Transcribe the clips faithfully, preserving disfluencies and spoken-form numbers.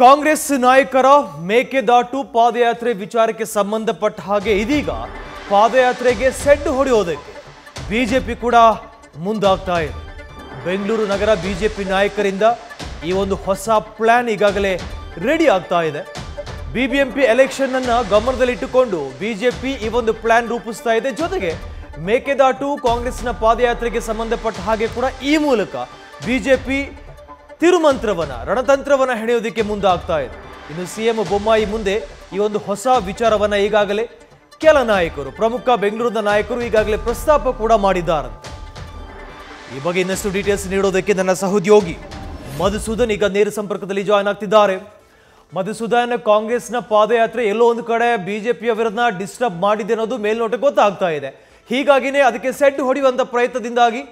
ಕಾಂಗ್ರೆಸ್ ನಾಯಕರ ಮೇಕೆದಾಟು ಪಾದಯಾತ್ರೆ ವಿಚಾರಕ್ಕೆ ಸಂಬಂಧಪಟ್ಟ ಹಾಗೆ ಇದೀಗ ಪಾದಯಾತ್ರೆಗೆ ಸೆಡ್ ಹೊಡೆಯೋದಕ್ಕೆ ಬಿಜೆಪಿ ಕೂಡ ಮುಂದಾಗ್ತಾ ಇದೆ। ಬೆಂಗಳೂರು ನಗರ ಬಿಜೆಪಿ ನಾಯಕರಿಂದ ಈ ಒಂದು ಹೊಸ ಪ್ಲಾನ್ ಈಗಾಗಲೇ ರೆಡಿ ಆಗ್ತಾ ಇದೆ। ಬಿಬಿಎಂಪಿ ಎಲೆಕ್ಷನ್ ಅನ್ನು ಗಮನದಲ್ಲಿಟ್ಟುಕೊಂಡು ಬಿಜೆಪಿ ಈ ಒಂದು ಪ್ಲಾನ್ ರೂಪಿಸ್ತಾ ಇದೆ। ಜೊತೆಗೆ ಮೇಕೆದಾಟು ಕಾಂಗ್ರೆಸ್ನ ಪಾದಯಾತ್ರೆಗೆ ಸಂಬಂಧಪಟ್ಟ ಹಾಗೆ ಕೂಡ ಈ ಮೂಲಕ ಬಿಜೆಪಿ ತಿರುಮಂತ್ರವನ ರಣತಂತ್ರವನ ಹೆಣೆಯೋದಕ್ಕೆ ಮುಂದಾಗ್ತಾ ಇದೆ। ಇನ್ನು ಸಿಎಂ ಬೊಮ್ಮಾಯಿ ಮುಂದೆ ಈ ಒಂದು ಹೊಸ ವಿಚಾರವನ್ನ ಈಗಾಗಲೇ ಕೆಲ ನಾಯಕರು, ಪ್ರಮುಖ ಬೆಂಗಳೂರಿನ ನಾಯಕರು ಈಗಾಗಲೇ ಪ್ರಸ್ತಾಪ ಕೂಡ ಮಾಡಿದ್ದಾರೆ। ಈ ಬಗ್ಗೆ ಇನ್ನಷ್ಟು ಡೀಟೇಲ್ಸ್ ನೀಡೋದಕ್ಕೆ ನನ್ನ ಸಹೋದ್ಯೋಗಿ ಮಧುಸೂದನ್ ಈಗ ನೇರ ಸಂಪರ್ಕದಲ್ಲಿ ಜಾಯ್ನ್ ಆಗ್ತಿದ್ದಾರೆ। ಮಧುಸೂದನ್, ಕಾಂಗ್ರೆಸ್ನ ಪಾದಯಾತ್ರೆ ಎಲ್ಲೋ ಒಂದು ಕಡೆ ಬಿಜೆಪಿಯ ವಿರುದ್ಧ ಡಿಸ್ಟರ್ಬ್ ಮಾಡಿದೆ ಅನ್ನೋದು ಮೇಲ್ನೋಟಕ್ಕೆ ಗೊತ್ತಾಗ್ತಾ ಇದೆ। ಹೀಗಾಗಿನೇ ಅದಕ್ಕೆ ಸೆಡ್ ಹೊಡೆಯುವಂತ ಪ್ರಯತ್ನದಿಂದಾಗಿ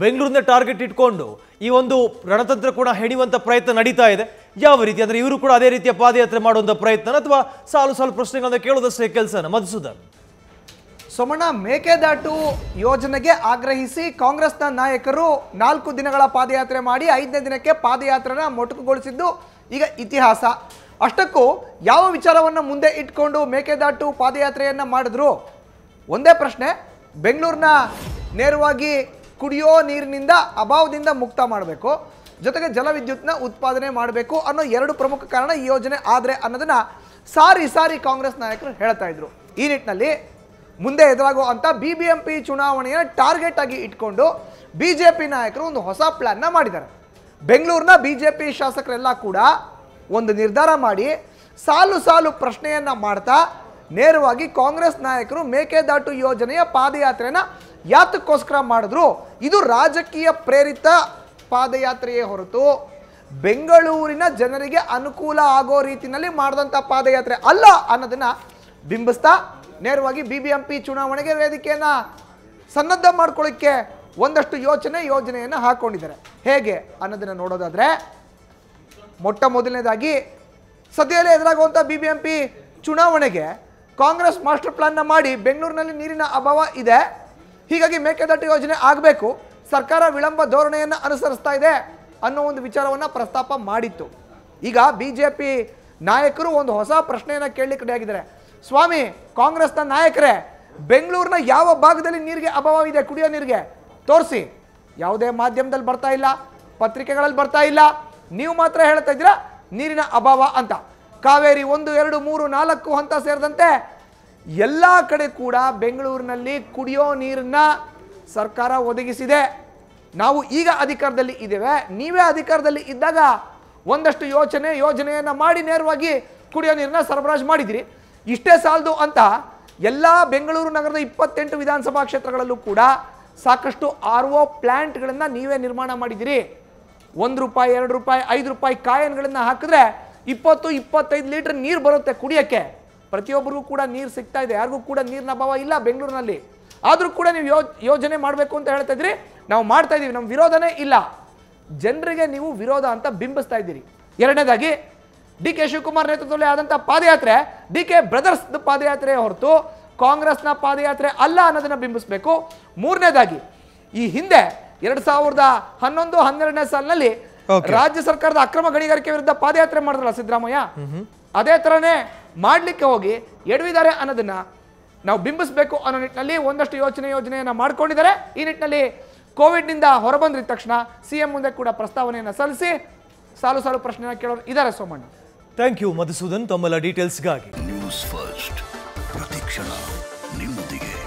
ಬೆಂಗಳೂರಿನ ಟಾರ್ಗೆಟ್ ಇಟ್ಕೊಂಡು ಈ ಒಂದು ರಣತಂತ್ರ ಕೂಡ ಹೆಣಿಯುವಂತ ಪ್ರಯತ್ನ ನಡೀತಾ ಇದೆ। ಯಾವ ರೀತಿ ಅಂದ್ರೆ ಇವರು ಕೂಡ ಅದೇ ರೀತಿಯ ಪಾದಯಾತ್ರೆ ಮಾಡುವಂತ ಪ್ರಯತ್ನ ಅಥವಾ ಸಾಲು ಸಾಲು ಪ್ರಶ್ನೆಗಳನ್ನು ಕೇಳೋದಷ್ಟೇ ಕೆಲಸನ? ಮಧುಸೂದನ್, ಸೋಮಣ್ಣ, ಮೇಕೆದಾಟು ಯೋಜನೆಗೆ ಆಗ್ರಹಿಸಿ ಕಾಂಗ್ರೆಸ್ನ ನಾಯಕರು ನಾಲ್ಕು ದಿನಗಳ ಪಾದಯಾತ್ರೆ ಮಾಡಿ ಐದನೇ ದಿನಕ್ಕೆ ಪಾದಯಾತ್ರೆನ ಮೊಟಕುಗೊಳಿಸಿದ್ದು ಈಗ ಇತಿಹಾಸ। ಅಷ್ಟಕ್ಕೂ ಯಾವ ವಿಚಾರವನ್ನು ಮುಂದೆ ಇಟ್ಕೊಂಡು ಮೇಕೆದಾಟು ಪಾದಯಾತ್ರೆಯನ್ನು ಮಾಡಿದ್ರು? ಒಂದೇ ಪ್ರಶ್ನೆ, ಬೆಂಗಳೂರಿನ ನೇರವಾಗಿ ಕುಡಿಯೋ ನೀರಿನಿಂದ ಅಭಾವದಿಂದ ಮುಕ್ತ ಮಾಡಬೇಕು, ಜೊತೆಗೆ ಜಲವಿದ್ಯುತ್ನ ಉತ್ಪಾದನೆ ಮಾಡಬೇಕು ಅನ್ನೋ ಎರಡು ಪ್ರಮುಖ ಕಾರಣ ಈ ಯೋಜನೆ ಆದರೆ ಅನ್ನೋದನ್ನ ಸಾರಿ ಸಾರಿ ಕಾಂಗ್ರೆಸ್ ನಾಯಕರು ಹೇಳ್ತಾ ಇದ್ರು। ಈ ನಿಟ್ಟಿನಲ್ಲಿ ಮುಂದೆ ಎದುರಾಗೋ ಅಂತ ಬಿ ಬಿ ಎಂ ಪಿ ಚುನಾವಣೆಯನ್ನು ಟಾರ್ಗೆಟ್ ಆಗಿ ಇಟ್ಕೊಂಡು ಬಿ ಜೆ ಪಿ ನಾಯಕರು ಒಂದು ಹೊಸ ಪ್ಲ್ಯಾನ್ನ ಮಾಡಿದ್ದಾರೆ। ಬೆಂಗಳೂರಿನ ಬಿ ಜೆ ಪಿ ಶಾಸಕರೆಲ್ಲ ಕೂಡ ಒಂದು ನಿರ್ಧಾರ ಮಾಡಿ ಸಾಲು ಸಾಲು ಪ್ರಶ್ನೆಯನ್ನು ಮಾಡ್ತಾ ನೇರವಾಗಿ ಕಾಂಗ್ರೆಸ್ ನಾಯಕರು ಮೇಕೆದಾಟು ಯೋಜನೆಯ ಪಾದಯಾತ್ರೆಯನ್ನು ಯಾತಕ್ಕೋಸ್ಕರ ಮಾಡಿದ್ರು? ಇದು ರಾಜಕೀಯ ಪ್ರೇರಿತ ಪಾದಯಾತ್ರೆಯೇ ಹೊರತು ಬೆಂಗಳೂರಿನ ಜನರಿಗೆ ಅನುಕೂಲ ಆಗೋ ರೀತಿಯಲ್ಲಿ ಮಾಡಿದಂಥ ಪಾದಯಾತ್ರೆ ಅಲ್ಲ ಅನ್ನೋದನ್ನು ಬಿಂಬಿಸ್ತಾ ನೇರವಾಗಿ ಬಿ ಬಿ ಎಂ ಪಿ ಚುನಾವಣೆಗೆ ವೇದಿಕೆಯನ್ನು ಸನ್ನದ್ಧ ಮಾಡ್ಕೊಳ್ಳಿಕ್ಕೆ ಒಂದಷ್ಟು ಯೋಚನೆ ಯೋಜನೆಯನ್ನು ಹಾಕ್ಕೊಂಡಿದ್ದಾರೆ। ಹೇಗೆ ಅನ್ನೋದನ್ನು ನೋಡೋದಾದರೆ, ಮೊಟ್ಟ ಮೊದಲನೇದಾಗಿ ಸದ್ಯದಲ್ಲೇ ಎದುರಾಗುವಂಥ ಬಿ ಬಿ ಎಂ ಪಿ ಚುನಾವಣೆಗೆ ಕಾಂಗ್ರೆಸ್ ಮಾಸ್ಟರ್ ಪ್ಲಾನ್ನ ಮಾಡಿ ಬೆಂಗಳೂರಿನಲ್ಲಿ ನೀರಿನ ಅಭಾವ ಇದೆ, ಹೀಗಾಗಿ ಮೇಕೆದಾಟು ಯೋಜನೆ ಆಗಬೇಕು, ಸರ್ಕಾರ ವಿಳಂಬ ಧೋರಣೆಯನ್ನು ಅನುಸರಿಸ್ತಾ ಇದೆ ಅನ್ನೋ ಒಂದು ವಿಚಾರವನ್ನು ಪ್ರಸ್ತಾಪ ಮಾಡಿತ್ತು। ಈಗ ಬಿ ಜೆ ಪಿ ನಾಯಕರು ಒಂದು ಹೊಸ ಪ್ರಶ್ನೆಯನ್ನು ಕೇಳಲಿಕ್ಕೆ ರೆಡಿಯಾಗಿದ್ದಾರೆ। ಸ್ವಾಮಿ, ಕಾಂಗ್ರೆಸ್ನ ನಾಯಕರೇ, ಬೆಂಗಳೂರಿನ ಯಾವ ಭಾಗದಲ್ಲಿ ನೀರಿಗೆ ಅಭಾವ ಇದೆ, ಕುಡಿಯೋ ನೀರಿಗೆ ತೋರಿಸಿ? ಯಾವುದೇ ಮಾಧ್ಯಮದಲ್ಲಿ ಬರ್ತಾ ಇಲ್ಲ, ಪತ್ರಿಕೆಗಳಲ್ಲಿ ಬರ್ತಾ ಇಲ್ಲ, ನೀವು ಮಾತ್ರ ಹೇಳ್ತಾ ಇದ್ದೀರಾ ನೀರಿನ ಅಭಾವ ಅಂತ। ಕಾವೇರಿ ಒಂದು ಎರಡು ಮೂರು ನಾಲ್ಕು ಹಂತ ಸೇರಿದಂತೆ ಎಲ್ಲ ಕಡೆ ಕೂಡ ಬೆಂಗಳೂರಿನಲ್ಲಿ ಕುಡಿಯೋ ನೀರನ್ನ ಸರ್ಕಾರ ಒದಗಿಸಿದೆ, ನಾವು ಈಗ ಅಧಿಕಾರದಲ್ಲಿ ಇದ್ದೇವೆ, ನೀವೇ ಅಧಿಕಾರದಲ್ಲಿ ಇದ್ದಾಗ ಒಂದಷ್ಟು ಯೋಚನೆ ಯೋಜನೆಯನ್ನು ಮಾಡಿ ನೇರವಾಗಿ ಕುಡಿಯೋ ನೀರನ್ನ ಸರಬರಾಜು ಮಾಡಿದಿರಿ। ಇಷ್ಟೇ ಸಾಲದು ಅಂತ ಎಲ್ಲ ಬೆಂಗಳೂರು ನಗರದ ಇಪ್ಪತ್ತೆಂಟು ವಿಧಾನಸಭಾ ಕ್ಷೇತ್ರಗಳಲ್ಲೂ ಕೂಡ ಸಾಕಷ್ಟು ಆರ್ ಒ ಪ್ಲ್ಯಾಂಟ್ಗಳನ್ನು ನೀವೇ ನಿರ್ಮಾಣ ಮಾಡಿದಿರಿ। ಒಂದು ರೂಪಾಯಿ ಎರಡು ರೂಪಾಯಿ ಐದು ರೂಪಾಯಿ ಕಾಯನ್ಗಳನ್ನು ಹಾಕಿದ್ರೆ ಇಪ್ಪತ್ತು ಇಪ್ಪತ್ತೈದು ಲೀಟ್ರ್ ನೀರು ಬರುತ್ತೆ ಕುಡಿಯೋಕ್ಕೆ, ಪ್ರತಿಯೊಬ್ಬರಿಗೂ ಕೂಡ ನೀರು ಸಿಗ್ತಾ ಇದೆ, ಯಾರಿಗೂ ಕೂಡ ನೀರಿನ ಅಭಾವ ಇಲ್ಲ ಬೆಂಗಳೂರಿನಲ್ಲಿ। ಆದರೂ ಕೂಡ ನೀವು ಯೋ ಯೋಜನೆ ಮಾಡಬೇಕು ಅಂತ ಹೇಳ್ತಾ ಇದ್ರಿ, ನಾವು ಮಾಡ್ತಾ ಇದ್ದೀವಿ, ನಮ್ಮ ವಿರೋಧನೇ ಇಲ್ಲ, ಜನರಿಗೆ ನೀವು ವಿರೋಧ ಅಂತ ಬಿಂಬಿಸ್ತಾ ಇದ್ದೀರಿ। ಎರಡನೇದಾಗಿ, ಡಿ ಕೆ ಶಿವಕುಮಾರ್ ನೇತೃತ್ವದಲ್ಲಿ ಆದಂಥ ಪಾದಯಾತ್ರೆ ಡಿ ಕೆ ಬ್ರದರ್ಸ್ ಪಾದಯಾತ್ರೆ ಹೊರತು ಕಾಂಗ್ರೆಸ್ನ ಪಾದಯಾತ್ರೆ ಅಲ್ಲ ಅನ್ನೋದನ್ನು ಬಿಂಬಿಸಬೇಕು। ಮೂರನೇದಾಗಿ, ಈ ಹಿಂದೆ ಎರಡು ಸಾವಿರದ ಹನ್ನೊಂದು ಹನ್ನೆರಡನೇ ಸಾಲಿನಲ್ಲಿ ರಾಜ್ಯ ಸರ್ಕಾರದ ಅಕ್ರಮ ಗಣಿಗಾರಿಕೆ ವಿರುದ್ಧ ಪಾದಯಾತ್ರೆ ಮಾಡಿದ್ರಲ್ಲ ಸಿದ್ದರಾಮಯ್ಯ, ಅದೇ ಥರನೇ ಮಾಡಲಿಕ್ಕೆ ಹೋಗಿ ಎಡವಿದ್ದಾರೆ ಅನ್ನೋದನ್ನ ನಾವು ಬಿಂಬಿಸಬೇಕು ಅನ್ನೋ ನಿಟ್ಟಿನಲ್ಲಿ ಒಂದಷ್ಟು ಯೋಚನೆ ಯೋಜನೆಯನ್ನು ಮಾಡ್ಕೊಂಡಿದ್ದಾರೆ। ಈ ನಿಟ್ಟಿನಲ್ಲಿ ಕೋವಿಡ್ನಿಂದ ಹೊರಬಂದಿದ ತಕ್ಷಣ ಸಿಎಂ ಮುಂದೆ ಕೂಡ ಪ್ರಸ್ತಾವನೆಯನ್ನು ಸಲ್ಲಿಸಿ ಸಾಲು ಸಾಲು ಪ್ರಶ್ನೆ ಕೇಳೋರು ಇದ್ದಾರೆ ಸೋಮಣ್ಣ। ಥ್ಯಾಂಕ್ ಯು ಮಧುಸೂದನ್, ತಮ್ಮೆಲ್ಲ ಡೀಟೇಲ್ಸ್ಗಾಗಿ। ನ್ಯೂಸ್ ಫಸ್ಟ್ ಪ್ರತಿಕ್ಷಣ ನಿಮ್ಮೊಂದಿಗೆ।